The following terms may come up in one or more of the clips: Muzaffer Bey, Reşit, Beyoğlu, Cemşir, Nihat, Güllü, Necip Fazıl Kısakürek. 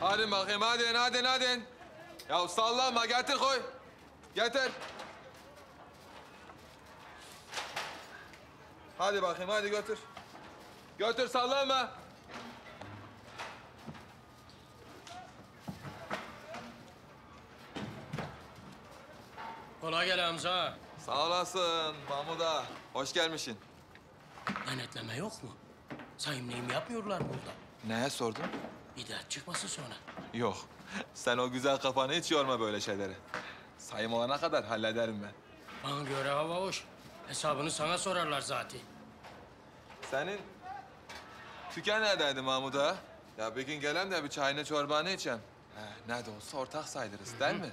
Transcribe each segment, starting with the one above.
Hadi bakayım, hadi. Ya sallanma, getir koy. Getir. Hadi bakayım, hadi götür. Götür, sallanma. Kolay gel Hamza. Sağ olasın Mahmud'a. Hoş gelmişsin. Lanetleme yok mu? Sayımlayım yapmıyorlar burada. Neye sordun? İddat çıkmasın sonra. Yok. Sen o güzel kafanı hiç yorma böyle şeyleri. Sayım olana kadar hallederim ben. Bana göre hava hoş. Hesabını sana sorarlar zaten. Senin tüken neredeydi Mahmud'a? Ya bir gün gelem de bir çayını çorbanı içeyim. Ne de olsa ortak sayılırız, değil mi?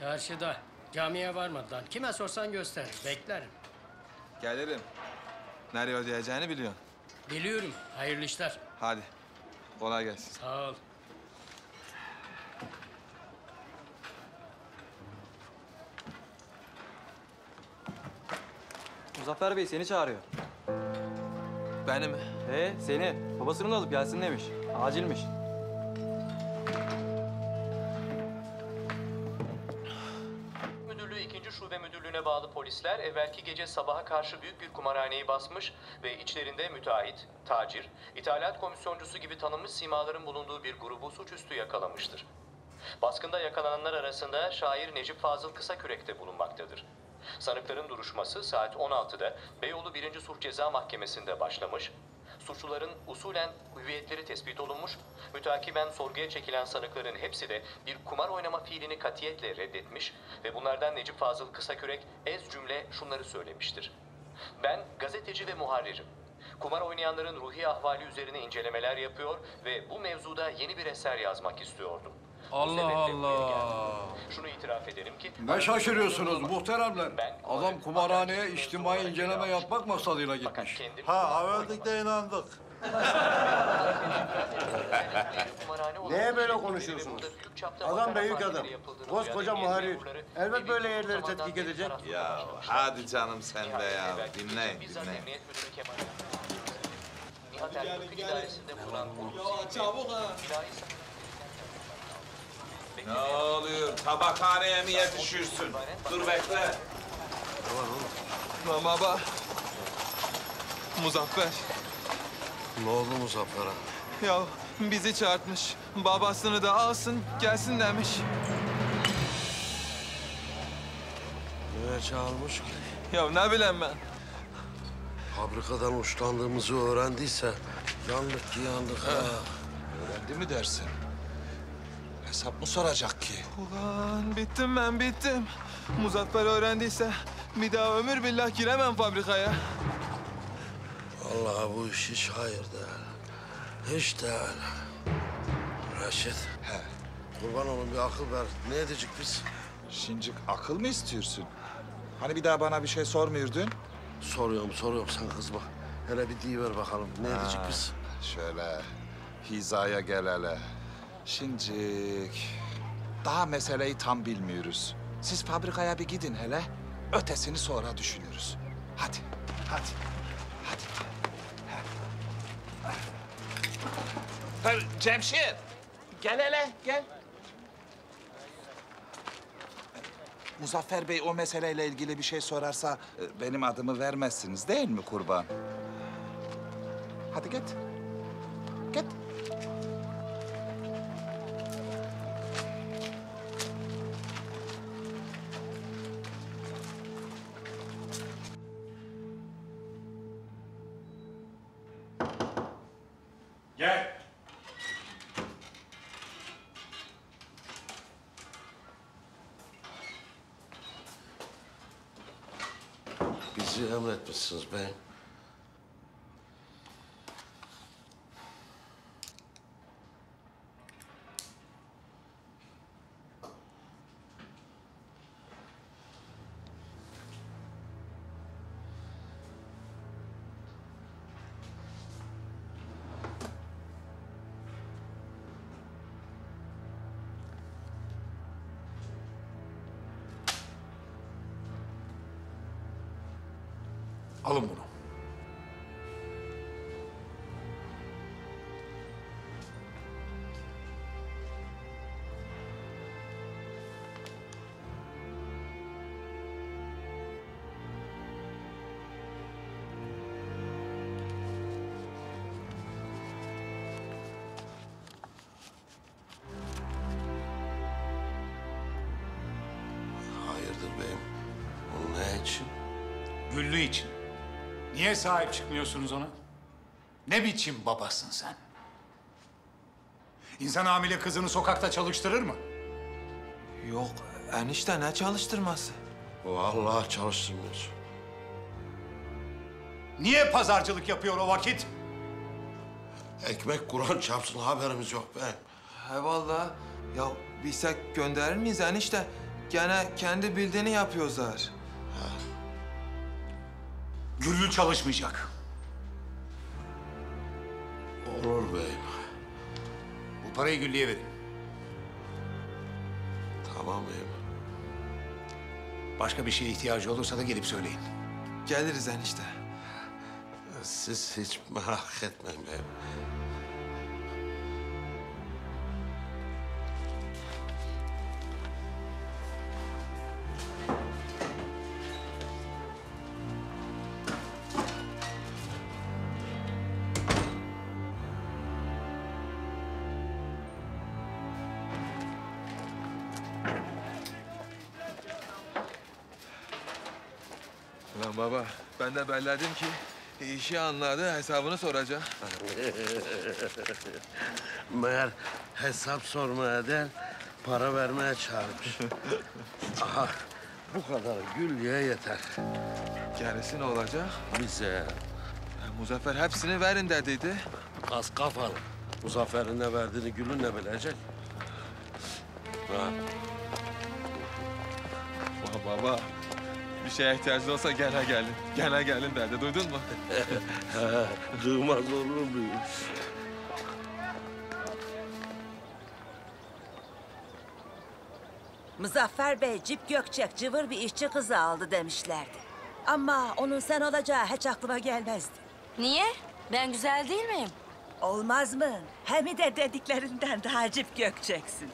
Çarşıda. Camiye varmadan kime sorsan gösterir, beklerim. Gelirim. Nereye ödeyeceğini biliyorsun. Biliyorum. Hayırlı işler. Hadi. Kolay gelsin. Sağ ol. Muzaffer Bey seni çağırıyor. Beni mi? Seni. Babasının alıp gelsin demiş. Acilmiş. Şube müdürlüğüne bağlı polisler evvelki gece sabaha karşı büyük bir kumarhaneyi basmış ve içlerinde müteahhit, tacir, ithalat komisyoncusu gibi tanınmış simaların bulunduğu bir grubu suçüstü yakalamıştır. Baskında yakalananlar arasında şair Necip Fazıl Kısakürek de bulunmaktadır. Sanıkların duruşması saat 16'da Beyoğlu 1. Sulh Ceza Mahkemesi'nde başlamış. Suçluların usulen hüviyetleri tespit olunmuş, mütakiben sorguya çekilen sanıkların hepsi de bir kumar oynama fiilini katiyetle reddetmiş ve bunlardan Necip Fazıl Kısakürek ez cümle şunları söylemiştir. Ben gazeteci ve muharririm. Kumar oynayanların ruhi ahvali üzerine incelemeler yapıyor ve bu mevzuda yeni bir eser yazmak istiyordum. Allah Allah. Şunu itiraf edelim ki... Ne şaşırıyorsunuz muhteremler? Adam kumarhaneye içtimai inceleme yapmak maksadıyla gitmiş. Öldük de inandık. Neye böyle konuşuyorsunuz? Adam büyük adam. Koskoca muharrir. Elbet böyle yerleri tetkik edecek. Ya hadi canım sen de ya. Dinleyin. Nihat erkek idaresinde bulunan... Ya çabuk ha. Ne oluyor? Tabakhaneye mi yetişirsin? Dur bekle. Lan baba. Muzaffer. Ne oldu Muzaffer'a? Ya bizi çağırtmış. Babasını da alsın, gelsin demiş. Niye çağırmış ki? Ya ne bileyim ben. Fabrikadan hoşlandığımızı öğrendiyse yandık ki yandık ha. Öğrendi mi dersin? Hesap mı soracak ki? Ulan bittim ben, bittim. Muzaffer öğrendiyse bir daha ömür billah giremem fabrikaya. Vallahi bu iş hiç hayır değil. Hiç değil. Reşit. He. Kurban olun bir akıl ver. Ne edecek biz? Şincik akıl mı istiyorsun? Hani bir daha bana bir şey sormuyordun? Soruyorum sen kızma. Hele bir deyiver bakalım. Ne edecek biz? Şöyle hizaya gel hele. Şincik, daha meseleyi tam bilmiyoruz. Siz fabrikaya bir gidin hele, ötesini sonra düşünürüz. Hadi. Cemşir, gel hele, gel. Muzaffer Bey o meseleyle ilgili bir şey sorarsa benim adımı vermezsiniz değil mi kurban? Hadi git. Bizi emretmişsiniz bey. Alın bunu. Güllü için. Niye sahip çıkmıyorsunuz ona? Ne biçim babasın sen? İnsan hamile kızını sokakta çalıştırır mı? Yok enişte, ne çalıştırması? Vallahi çalıştırmaz. Niye pazarcılık yapıyor o vakit? Ekmek kuran çarpsın, haberimiz yok be. He vallahi. Ya bilsek gönderir miyiz enişte? Gene kendi bildiğini yapıyorlar. Ha. Güllü çalışmayacak. Olur beyim. Bu parayı Güllü'ye verin. Tamam beyim. Başka bir şeye ihtiyacı olursa da gelip söyleyin. Geliriz enişte. Siz hiç merak etmeyin beyim. Ulan baba, ben de belledim ki işi anladı, hesabını soracağım. Meğer hesap sormaya değil, para vermeye çağırmış. Aha, bu kadar Güllü'ye yeter. Gerisi ne olacak? Bize. Muzaffer hepsini verin dediydi. Az kafalı. Muzaffer'in ne verdiğini Güllü ne bilecek? Ha. Baba. Bir şeye ihtiyacın olsa gene gelin. Gene gelin derdi. Duydun mu? Duymaz olur muyum? Muzaffer Bey cip gökçek cıvır bir işçi kızı aldı demişlerdi. Ama onun sen olacağı hiç aklıma gelmezdi. Niye? Ben güzel değil miyim? Olmaz mı? Hem de dediklerinden daha cip gökçeksin.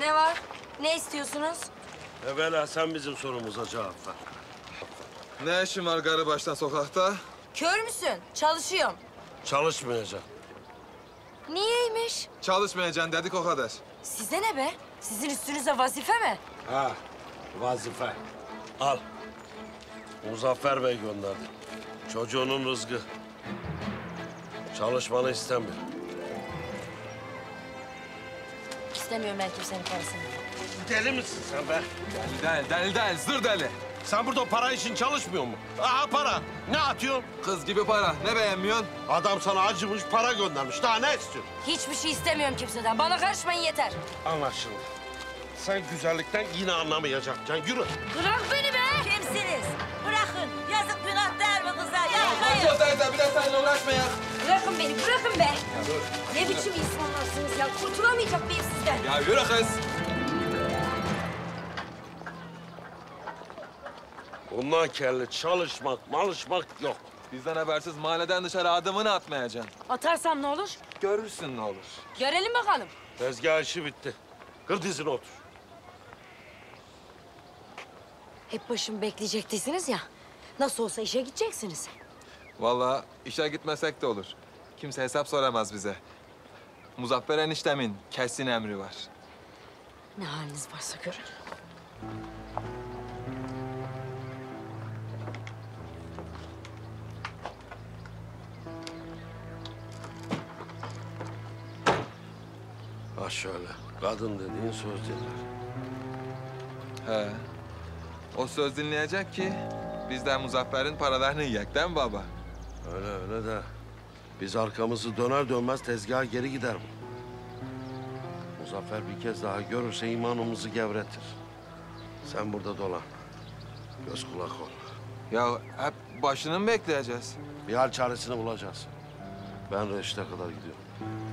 Ne var? Ne istiyorsunuz? Evvela sen bizim sorumuza cevap ver. Ne işin var garı baştan sokakta? Kör müsün? Çalışıyorum. Çalışmayacağım. Niyeymiş? Çalışmayacaksın dedik o kadar. Size ne be? Sizin üstünüze vazife mi? Ha, vazife. Al. Muzaffer Bey gönderdi. Çocuğunun rızkı. Çalışmanı istemiyor. İstemiyorum ben kimsenin parasını. Deli misin sen be? Deli, zır deli. Sen burada para için çalışmıyor mu? Aha para. Ne atıyorsun? Kız gibi para. Ne beğenmiyorsun? Adam sana acımış, para göndermiş. Daha ne istiyorsun? Hiçbir şey istemiyorum kimseden. Bana karışmayın yeter. Anlaşıldı. Sen güzellikten yine anlamayacaksın. Yürü. Bırak beni be! Kimsiniz? Bırakın. Yazık günah der mi kıza? Yapmayın. Ya teyze, bir de seninle uğraşma ya. Bırakın beni, bırakın be! Ya dur. Ne biçim insanlarsınız ya? Kurtulamayacak mıyım sizden? Ya yürü kız! Bundan kelli çalışmak, malışmak yok. Bizden habersiz mahalleden dışarı adımını atmayacaksın. Atarsam ne olur? Görürsün ne olur. Görelim bakalım. Tezgah işi bitti. Kır dizine otur. Hep başımı bekleyecektisiniz ya. Nasıl olsa işe gideceksiniz. Vallahi işe gitmesek de olur. Kimse hesap soramaz bize. Muzaffer eniştemin kesin emri var. Ne haliniz varsa görün. Ah şöyle, kadın dediğin söz dinler. He. O söz dinleyecek ki biz de Muzaffer'in paralarını yiyecek değil mi baba? Öyle öyle de biz arkamızı döner dönmez tezgaha geri gider mi? Muzaffer bir kez daha görürse imanımızı gevretir. Sen burada dolan. Göz kulak ol. Ya hep başını mı bekleyeceğiz? Bir hal çaresini bulacağız. Ben Reşit'e kadar gidiyorum.